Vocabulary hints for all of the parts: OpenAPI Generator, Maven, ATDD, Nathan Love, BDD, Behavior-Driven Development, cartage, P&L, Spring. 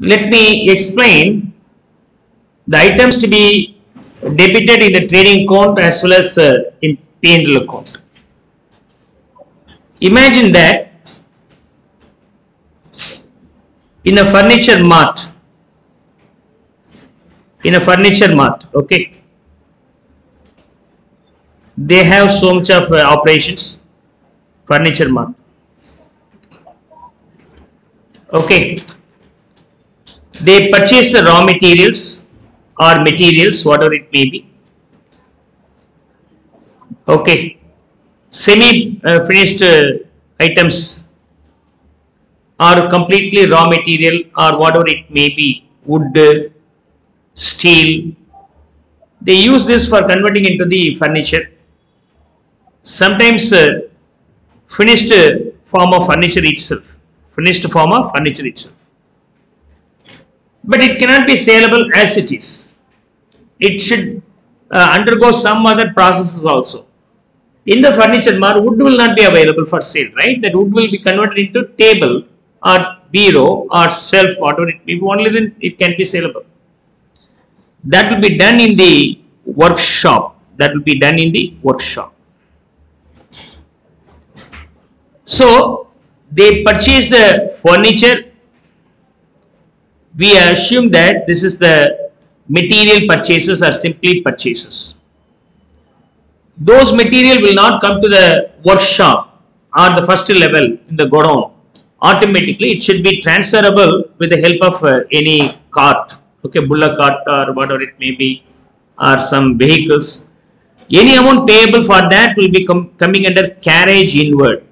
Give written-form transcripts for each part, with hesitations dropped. let me explain the items to be debited in the trading account as well as in P&L account. Imagine that in a furniture mart, okay, they have so much of operations, furniture mart, okay. They purchase the raw materials or materials, whatever it may be, okay, semi finished items or completely raw material or whatever it may be, wood, steel. They use this for converting into the furniture. Sometimes finished form of furniture itself, but it cannot be saleable as it is. It should undergo some other processes also. In the furniture mart, wood will not be available for sale, right? That wood will be converted into table or bureau or shelf, whatever it may be, only then it can be saleable. That will be done in the workshop. So they purchase the furniture. We assume that this is the material purchases or simply purchases. Those material will not come to the workshop or the first level in the godown. Automatically, it should be transferable with the help of any cart. Okay, bullock cart or whatever it may be, or some vehicles. Any amount payable for that will be coming under carriage inward.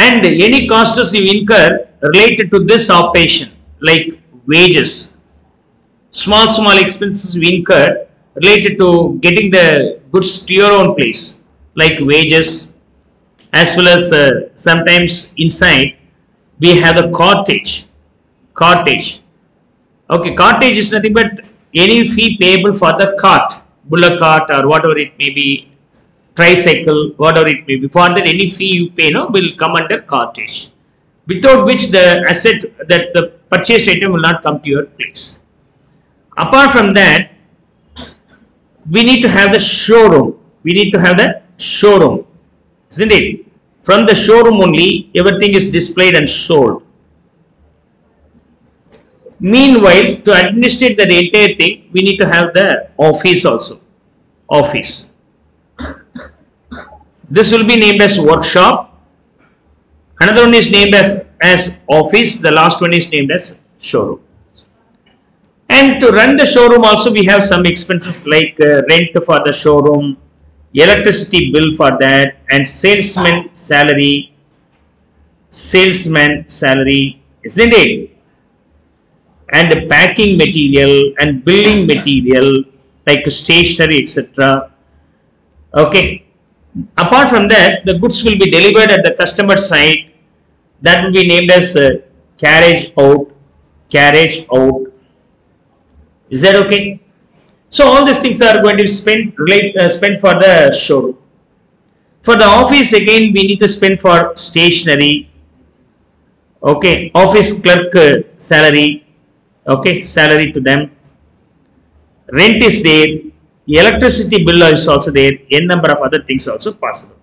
And any costs you incur related to this operation, like wages, small expenses you incur related to getting the goods to your own place, like wages, as well as sometimes inside. We have the cartage. Okay, cartage is nothing but any fee payable for the cart, bullock cart or whatever it may be, tricycle, whatever it may be. For that, any fee you pay now will come under cartage, without which the asset, that the purchased item, will not come to your place. Apart from that, we need to have the showroom. Isn't it? From the showroom only, everything is displayed and sold. Meanwhile, to administrate the entire thing, we need to have the office also. This will be named as workshop. Another one is named as office. The last one is named as showroom. And to run the showroom also, we have some expenses like rent for the showroom, electricity bill for that, and salesman salary, isn't it? And the packing material and building material like stationery, etc. Okay. Apart from that, the goods will be delivered at the customer site. That will be named as carriage out. Is that okay? So all these things are going to be spent for the showroom. For the office, again we need to spend for stationery, okay, office clerk salary, okay, salary to them, rent is there, electricity bill is also there, n number of other things also possible.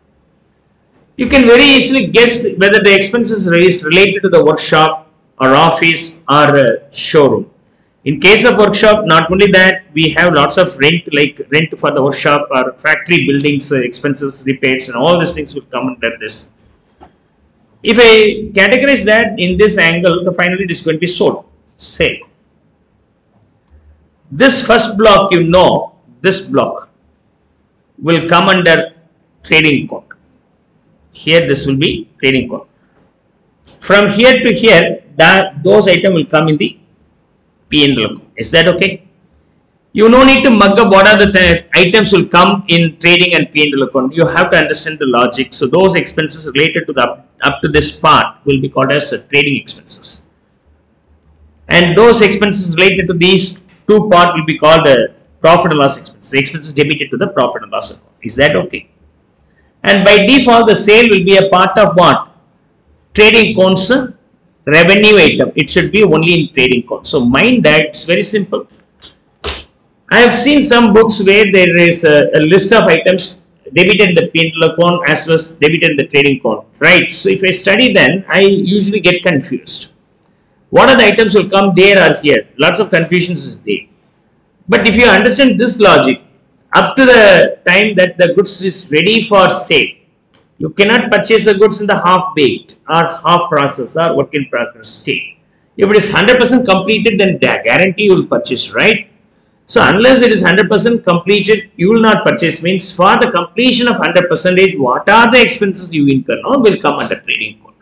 You can very easily guess whether the expenses is related to the workshop or office or showroom. In case of workshop, not only that, we have lots of rent, like rent for the workshop or factory buildings, expenses, repairs, and all these things will come under this. If I categorize that in this angle, the finally it is going to be sold, sale. This first block, you know, this block will come under trading account. Here this will be trading account. From here to here, that those items will come in the P&L. Is that okay? You no need to mug up what are the items will come in trading and P&L account. You have to understand the logic. So those expenses related to the up to this part will be called as trading expenses, and those expenses related to these two part will be called the profit and loss expenses. Expenses debited to the profit and loss account. Is that okay? And by default, the sale will be a part of what? trading accounts revenue item. It should be only in trading accounts. So mind that, it's very simple. I have seen some books where there is a list of items debited in the P&L account as well as debited in the trading account, right? So if I study, then I usually get confused. What are the items will come there or here? Lots of confusions is there. But if you understand this logic, up to the time that the goods is ready for sale, you cannot purchase the goods in the half-baked or half-process or work in progress state. If it is 100% completed, then guarantee you will purchase, right? So unless it is 100% completed, you will not purchase. Means for the completion of 100%, what are the expenses you incur now will come under trading account.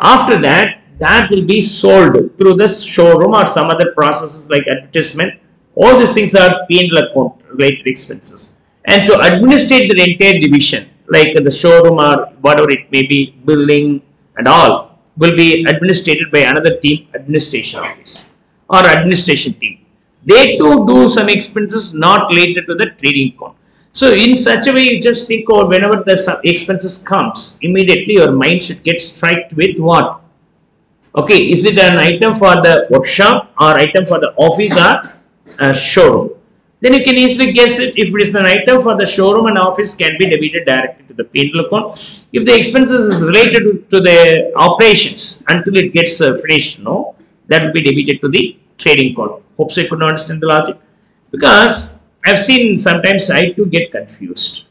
After that, that will be sold through the showroom or some other processes like advertisement. All these things are P&L account related expenses. And to administrate the entire division, like the showroom or whatever it may be, building and all, will be administrated by another team, administration office or administration team. They too do some expenses not related to the trading account. So in such a way, you just think, or whenever the expenses comes, immediately your mind should get struck with what? Okay, is it an item for the workshop or item for the office or showroom? Then you can easily guess it. If it is an item for the showroom and office, can be debited directly to the P&L account. If the expenses is related to the operations until it gets finished, no, that will be debited to the trading account. Hope so you could understand the logic, because I've seen sometimes I too get confused.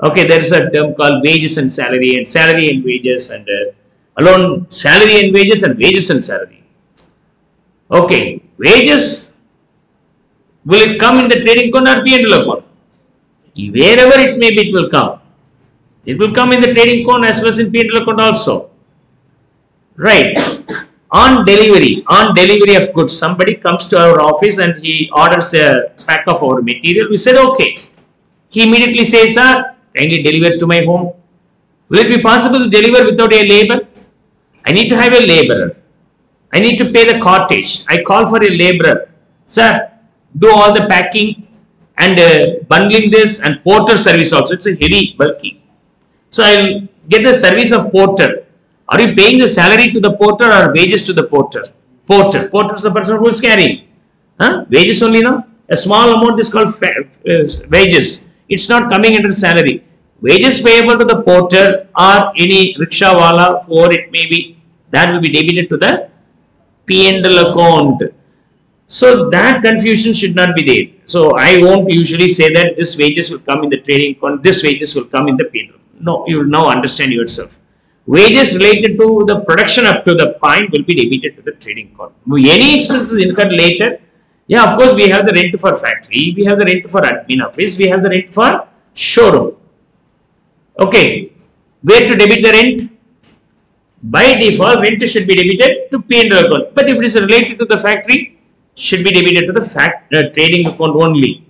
Okay, there is a term called wages and salary and wages, and alone salary and wages and salary. Okay, wages, will it come in the trading account or P&L account? Wherever it may be, it will come. It will come in the trading account as well as in P&L account also, right? On delivery of goods, somebody comes to our office and he orders a pack of our material. We said, okay. He immediately says, sir, kindly deliver to my home. Will it be possible to deliver without a labor? I need to have a laborer. I need to pay the cottage. I call for a laborer. Sir, do all the packing and bundling this, and porter service also. It's a heavy, bulky. So I'll get the service of porter. Are you paying the salary to the porter or wages to the porter? Porter. Porter is the person who is carrying. Huh? Wages only now. A small amount is called wages. It's not coming under salary. Wages payable to the porter or any rickshawala, or it may be, that will be debited to the P&L account. So that confusion should not be there. So I won't usually say that this wages will come in the trading account, this wages will come in the P&L. No, you will now understand yourself. Wages related to the production up to the point will be debited to the trading account. Any expenses incurred later, yeah, of course, we have the rent for factory, we have the rent for admin office, we have the rent for showroom. Okay, where to debit the rent? By default, rent should be debited to P&L account. But if it is related to the factory, should be debited to the trading account only.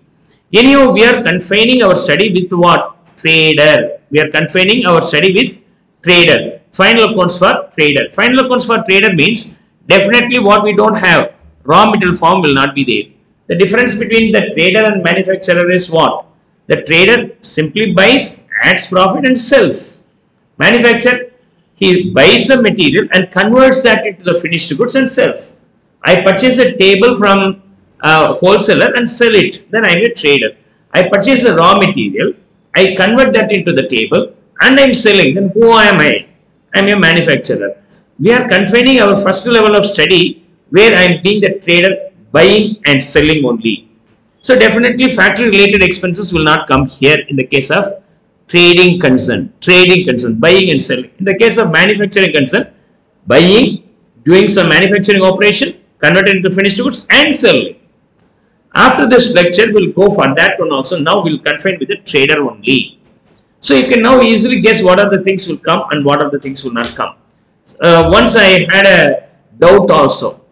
Anyhow, we are confining our study with what? Trader. We are confining our study with trader. Final accounts for trader. Final accounts for trader means definitely what we don't have. Raw material form will not be there. The difference between the trader and manufacturer is what? The trader simply buys, adds profit and sells. Manufacturer, he buys the material and converts that into the finished goods and sells. I purchase a table from a wholesaler and sell it. Then I am a trader. I purchase the raw material. I convert that into the table. And I am selling, then who am I? I am a manufacturer. We are confining our first level of study where I am being the trader, buying and selling only. So definitely factory related expenses will not come here in the case of trading concern, buying and selling. In the case of manufacturing concern, buying, doing some manufacturing operation, converted into finished goods and selling. After this lecture, we will go for that one also. Now we will confine with the trader only. So you can now easily guess what are the things will come and what are the things will not come. Once I had a doubt also,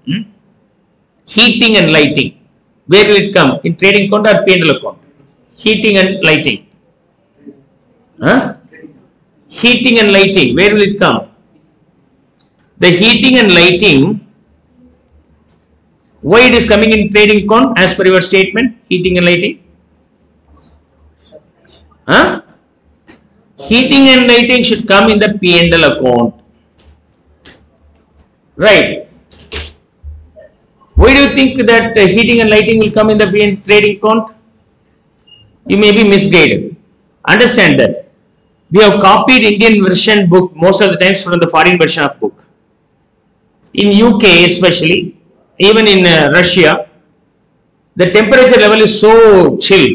heating and lighting, where will it come? In trading account or P&L account? Heating and lighting. Huh? Heating and lighting, where will it come? The heating and lighting, why it is coming in trading account as per your statement, heating and lighting? Huh? Heating and lighting should come in the P&L account. Right. Why do you think that heating and lighting will come in the trading account? You may be misguided. Understand that. We have copied Indian version book most of the times from the foreign version of book. In UK especially, even in Russia, the temperature level is so chill,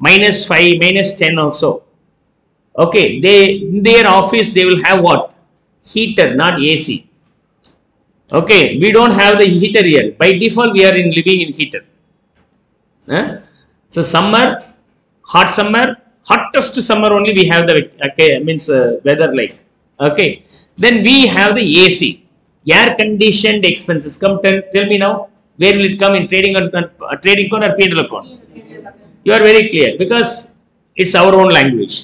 -5, -10 also. Okay, in their office they will have what? Heater, not AC. Okay, we don't have the heater here. By default, we are living in heater. Huh? So summer, hot summer, hottest summer only we have the weather like. Okay, then we have the AC, air conditioned expenses. Come tell me now, where will it come in trading account or P&L account? You are very clear because it's our own language.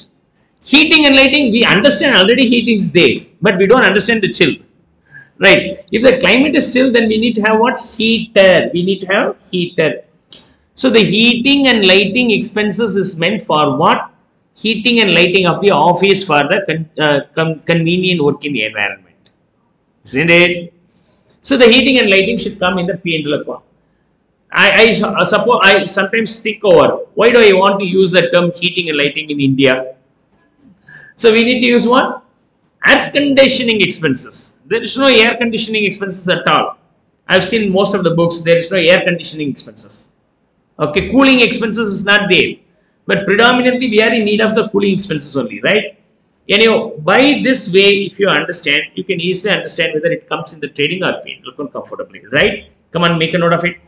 Heating and lighting, we understand already heating is there, but we don't understand the chill. Right. If the climate is chill, then we need to have what? Heater. We need to have heater. So the heating and lighting expenses is meant for what? Heating and lighting of the office for the convenient working environment. Isn't it? So the heating and lighting should come in the P&L account. I suppose I sometimes think over why do I want to use the term heating and lighting in India? So we need to use what? Air conditioning expenses. There is no air conditioning expenses at all. I have seen most of the books, there is no air conditioning expenses. Okay, cooling expenses is not there. But predominantly we are in need of the cooling expenses only, right? Anyhow, by this way, if you understand, you can easily understand whether it comes in the trading or P&L comfortably, right? Come on, make a note of it.